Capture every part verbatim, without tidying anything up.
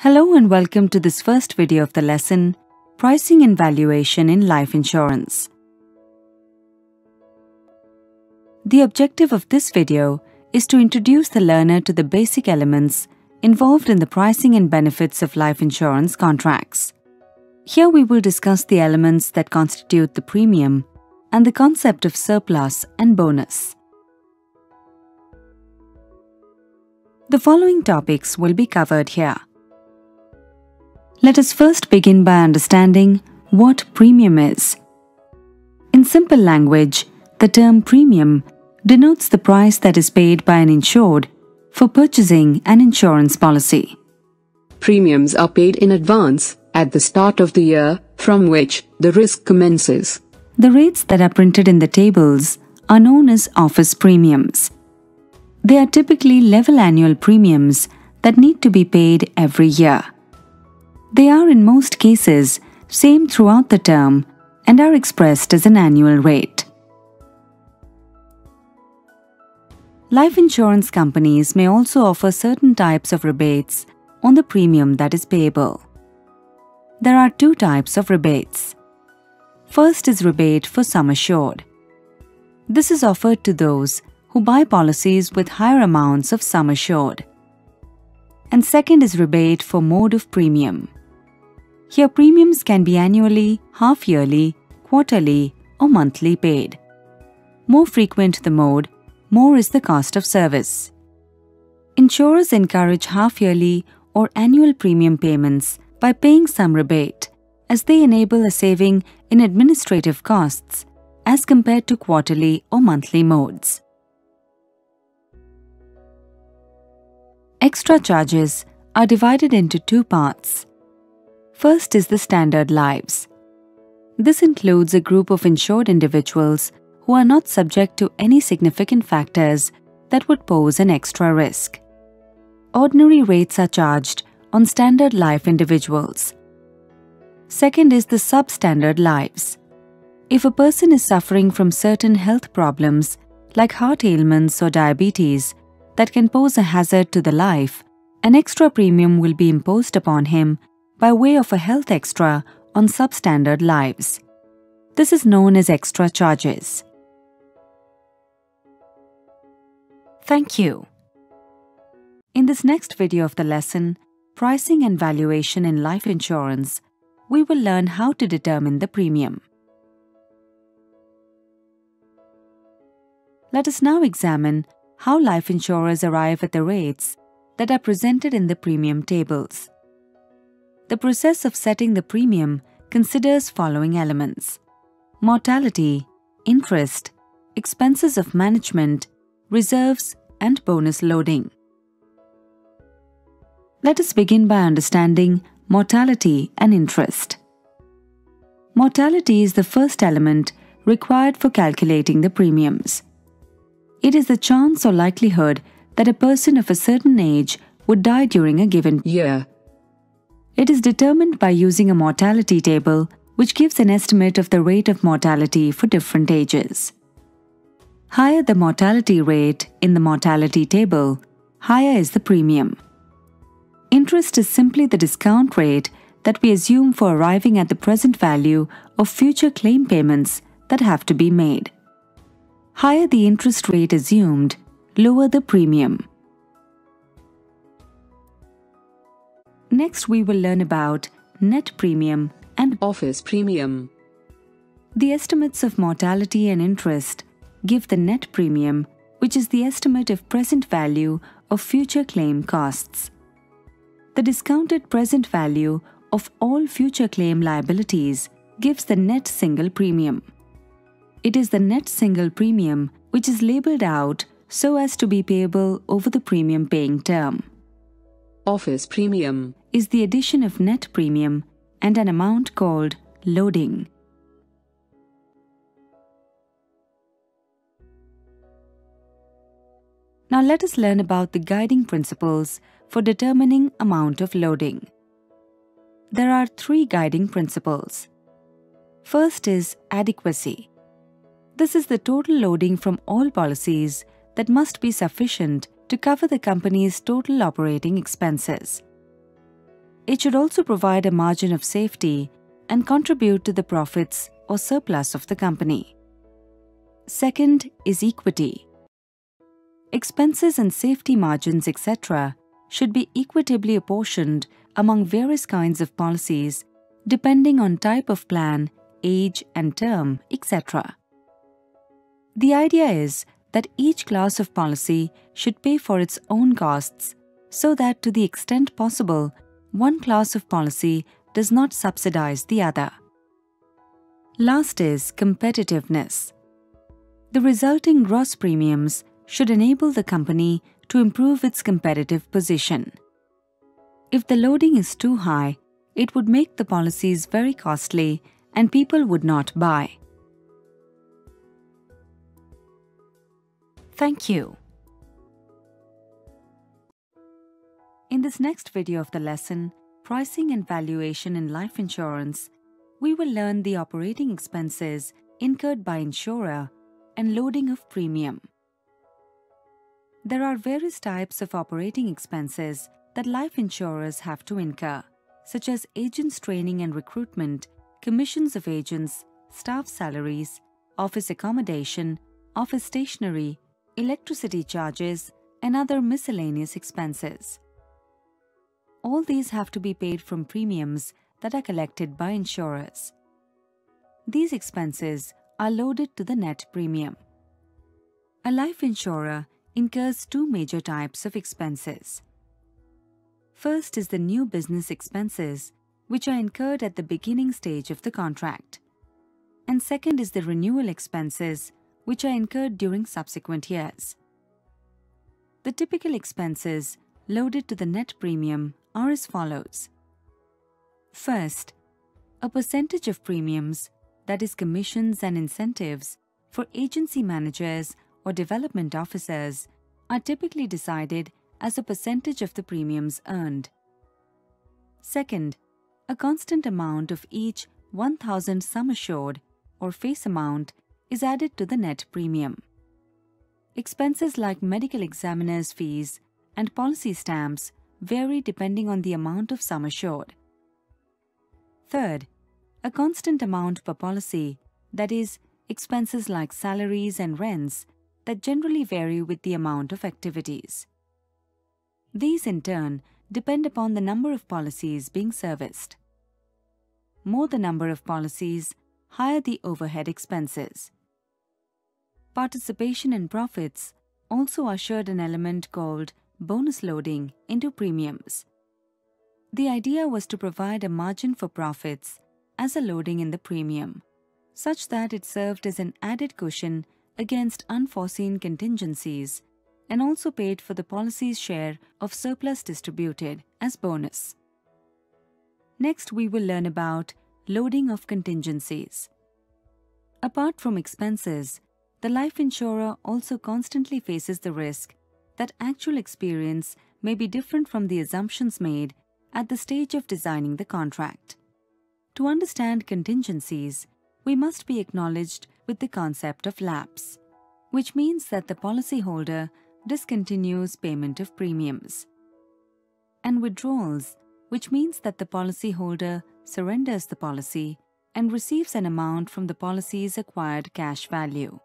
Hello and welcome to this first video of the lesson, Pricing and Valuation in Life Insurance. The objective of this video is to introduce the learner to the basic elements involved in the pricing and benefits of life insurance contracts. Here we will discuss the elements that constitute the premium and the concept of surplus and bonus. The following topics will be covered here. Let us first begin by understanding what premium is. In simple language, the term premium denotes the price that is paid by an insured for purchasing an insurance policy. Premiums are paid in advance at the start of the year from which the risk commences. The rates that are printed in the tables are known as office premiums. They are typically level annual premiums that need to be paid every year. They are in most cases same throughout the term and are expressed as an annual rate. Life insurance companies may also offer certain types of rebates on the premium that is payable. There are two types of rebates. First is rebate for sum assured. This is offered to those who buy policies with higher amounts of sum assured. And second is rebate for mode of premium. Here premiums can be annually, half-yearly, quarterly or monthly paid. More frequent the mode, more is the cost of service. Insurers encourage half-yearly or annual premium payments by paying some rebate, as they enable a saving in administrative costs as compared to quarterly or monthly modes. Extra charges are divided into two parts. First is the standard lives. This includes a group of insured individuals who are not subject to any significant factors that would pose an extra risk. Ordinary rates are charged on standard life individuals. Second is the substandard lives. If a person is suffering from certain health problems like heart ailments or diabetes, that can pose a hazard to the life, an extra premium will be imposed upon him by way of a health extra on substandard lives. This is known as extra charges. Thank you. In this next video of the lesson, Pricing and Valuation in Life Insurance, we will learn how to determine the premium. Let us now examine how life insurers arrive at the rates that are presented in the premium tables. The process of setting the premium considers following elements: mortality, interest, expenses of management, reserves, and bonus loading. Let us begin by understanding mortality and interest. Mortality is the first element required for calculating the premiums. It is the chance or likelihood that a person of a certain age would die during a given year. It is determined by using a mortality table, which gives an estimate of the rate of mortality for different ages. Higher the mortality rate in the mortality table, higher is the premium. Interest is simply the discount rate that we assume for arriving at the present value of future claim payments that have to be made. Higher the interest rate assumed, lower the premium. Next, we will learn about net premium and office premium. The estimates of mortality and interest give the net premium, which is the estimate of present value of future claim costs. The discounted present value of all future claim liabilities gives the net single premium. It is the net single premium which is labeled out so as to be payable over the premium paying term. Office premium is the addition of net premium and an amount called loading. Now let us learn about the guiding principles for determining amount of loading. There are three guiding principles. First is adequacy. This is the total loading from all policies that must be sufficient to cover the company's total operating expenses. It should also provide a margin of safety and contribute to the profits or surplus of the company. Second is equity. Expenses and safety margins, et cetera, should be equitably apportioned among various kinds of policies depending on type of plan, age and term, et cetera. The idea is that each class of policy should pay for its own costs so that to the extent possible, one class of policy does not subsidize the other. Last is competitiveness. The resulting gross premiums should enable the company to improve its competitive position. If the loading is too high, it would make the policies very costly and people would not buy. Thank you. In this next video of the lesson, Pricing and Valuation in Life Insurance, we will learn the operating expenses incurred by insurer and loading of premium. There are various types of operating expenses that life insurers have to incur, such as agents' training and recruitment, commissions of agents, staff salaries, office accommodation, office stationery, electricity charges, and other miscellaneous expenses. All these have to be paid from premiums that are collected by insurers. These expenses are loaded to the net premium. A life insurer incurs two major types of expenses. First is the new business expenses, which are incurred at the beginning stage of the contract. And second is the renewal expenses, which are incurred during subsequent years. The typical expenses loaded to the net premium are as follows. First, a percentage of premiums, that is commissions and incentives, for agency managers or development officers are typically decided as a percentage of the premiums earned. Second, a constant amount of each one thousand sum assured or face amount is added to the net premium. Expenses like medical examiner's fees and policy stamps vary depending on the amount of sum assured. Third, a constant amount per policy, that is, expenses like salaries and rents that generally vary with the amount of activities. These in turn depend upon the number of policies being serviced. More the number of policies, higher the overhead expenses. Participation in profits also ushered an element called bonus loading into premiums. The idea was to provide a margin for profits as a loading in the premium, such that it served as an added cushion against unforeseen contingencies and also paid for the policy's share of surplus distributed as bonus. Next, we will learn about loading of contingencies. Apart from expenses, the life insurer also constantly faces the risk that actual experience may be different from the assumptions made at the stage of designing the contract. To understand contingencies, we must be acknowledged with the concept of lapse, which means that the policyholder discontinues payment of premiums, and withdrawals, which means that the policyholder surrenders the policy and receives an amount from the policy's acquired cash value.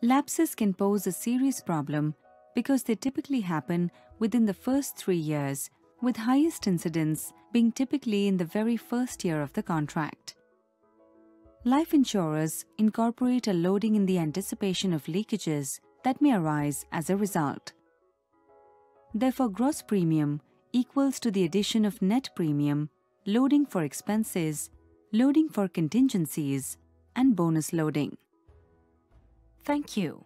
Lapses can pose a serious problem because they typically happen within the first three years, with highest incidence being typically in the very first year of the contract. Life insurers incorporate a loading in the anticipation of leakages that may arise as a result. Therefore, gross premium equals to the addition of net premium, loading for expenses, loading for contingencies, and bonus loading. Thank you.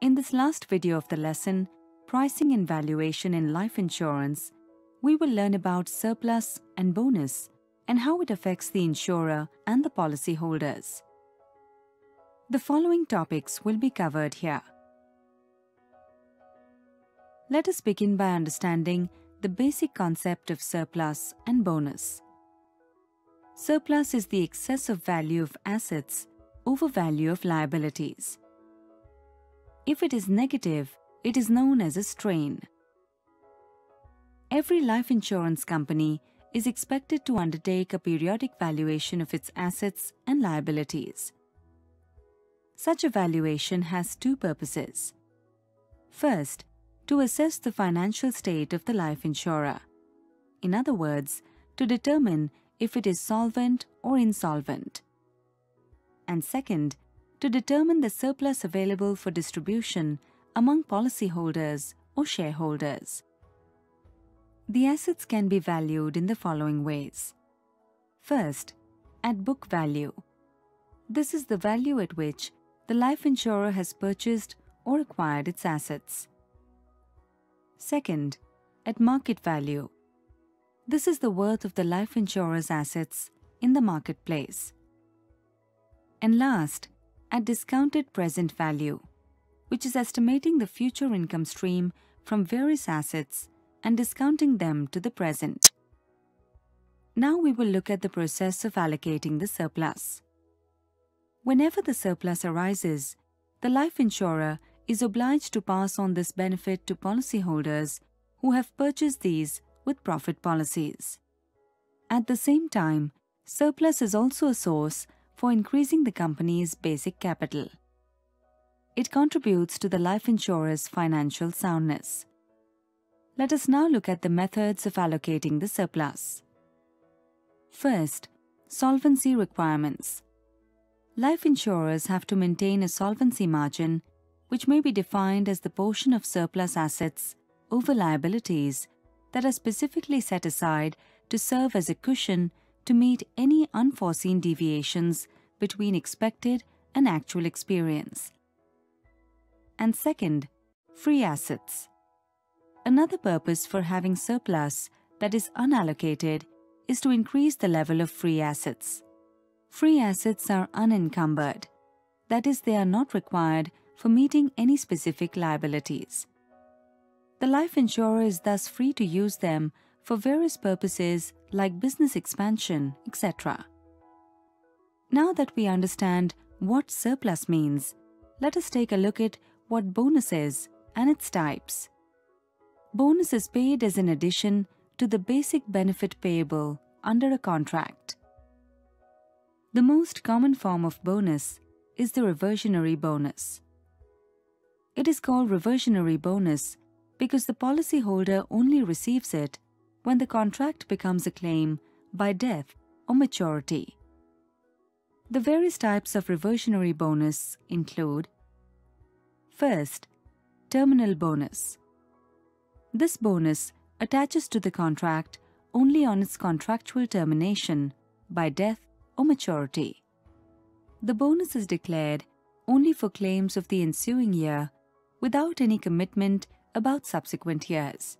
In this last video of the lesson, Pricing and Valuation in Life Insurance, we will learn about surplus and bonus and how it affects the insurer and the policyholders. The following topics will be covered here. Let us begin by understanding the basic concept of surplus and bonus. Surplus is the excess of value of assets over value of liabilities. If it is negative, it is known as a strain. Every life insurance company is expected to undertake a periodic valuation of its assets and liabilities. Such a valuation has two purposes. First, to assess the financial state of the life insurer. In other words, to determine if it is solvent or insolvent. And second, to determine the surplus available for distribution among policyholders or shareholders. The assets can be valued in the following ways. First, at book value. This is the value at which the life insurer has purchased or acquired its assets. Second, at market value. This is the worth of the life insurer's assets in the marketplace. And last, at discounted present value, which is estimating the future income stream from various assets and discounting them to the present. Now we will look at the process of allocating the surplus. Whenever the surplus arises, the life insurer is obliged to pass on this benefit to policyholders who have purchased these with profit policies. At the same time, surplus is also a source for increasing the company's basic capital. It contributes to the life insurer's financial soundness. Let us now look at the methods of allocating the surplus. First, solvency requirements. Life insurers have to maintain a solvency margin, which may be defined as the portion of surplus assets over liabilities that are specifically set aside to serve as a cushion to meet any unforeseen deviations between expected and actual experience. And second, free assets. Another purpose for having surplus that is unallocated is to increase the level of free assets. Free assets are unencumbered, that is, they are not required for meeting any specific liabilities. The life insurer is thus free to use them for various purposes like business expansion, et cetera. Now that we understand what surplus means, let us take a look at what bonus is and its types. Bonus is paid as an addition to the basic benefit payable under a contract. The most common form of bonus is the reversionary bonus. It is called reversionary bonus because the policyholder only receives it when the contract becomes a claim by death or maturity. The various types of reversionary bonus include: first, terminal bonus. This bonus attaches to the contract only on its contractual termination by death or maturity. The bonus is declared only for claims of the ensuing year without any commitment about subsequent years.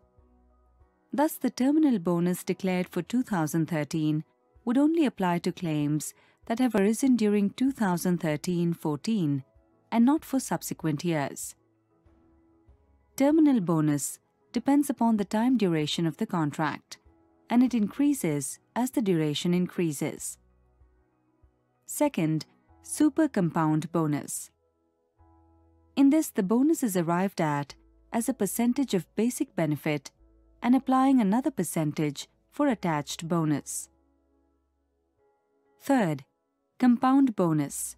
Thus, the terminal bonus declared for two thousand thirteen would only apply to claims that have arisen during two thousand thirteen fourteen and not for subsequent years. Terminal bonus depends upon the time duration of the contract, and it increases as the duration increases. Second, super compound bonus. In this, the bonus is arrived at as a percentage of basic benefit and applying another percentage for attached bonus. Third, compound bonus.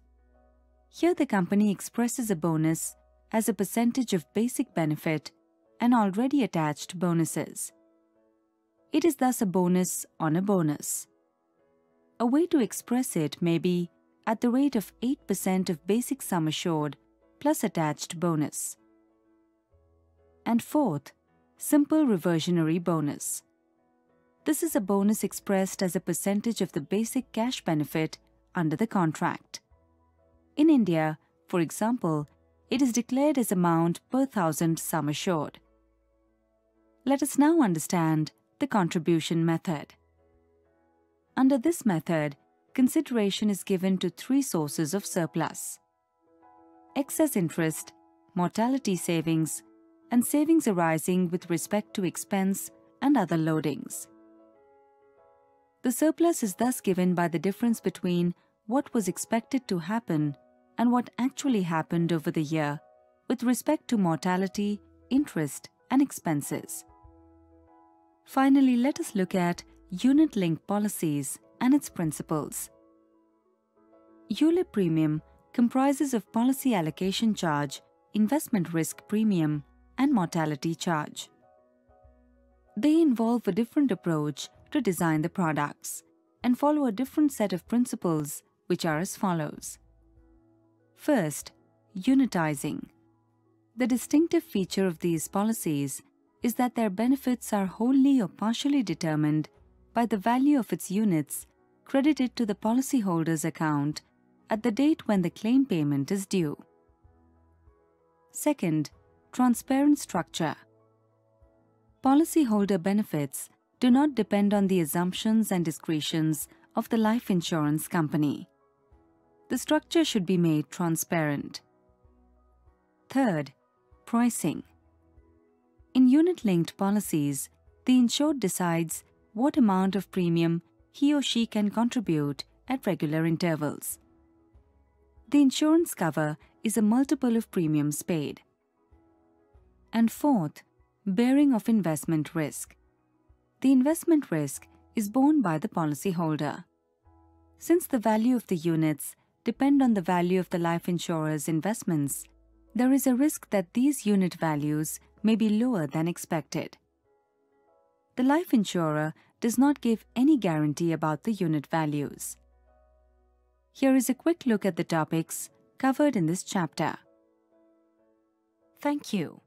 Here the company expresses a bonus as a percentage of basic benefit and already attached bonuses. It is thus a bonus on a bonus. A way to express it may be at the rate of eight percent of basic sum assured plus attached bonus. And fourth, simple reversionary bonus. This is a bonus expressed as a percentage of the basic cash benefit under the contract. In India, for example, it is declared as amount per thousand sum assured. Let us now understand the contribution method. Under this method, consideration is given to three sources of surplus: excess interest, mortality savings, and savings arising with respect to expense and other loadings. The surplus is thus given by the difference between what was expected to happen and what actually happened over the year with respect to mortality interest, and expenses. Finally, let us look at unit-linked policies and its principles. ULIP premium comprises of policy allocation charge, investment risk premium, and mortality charge. They involve a different approach to design the products and follow a different set of principles, which are as follows. First, unitizing. The distinctive feature of these policies is that their benefits are wholly or partially determined by the value of its units credited to the policyholder's account at the date when the claim payment is due. Second, transparent structure. Policyholder benefits do not depend on the assumptions and discretions of the life insurance company. The structure should be made transparent. Third, pricing. In unit-linked policies, the insured decides what amount of premium he or she can contribute at regular intervals. The insurance cover is a multiple of premiums paid. And fourth, bearing of investment risk. The investment risk is borne by the policyholder. Since the value of the units depend on the value of the life insurer's investments, there is a risk that these unit values may be lower than expected. The life insurer does not give any guarantee about the unit values. Here is a quick look at the topics covered in this chapter. Thank you.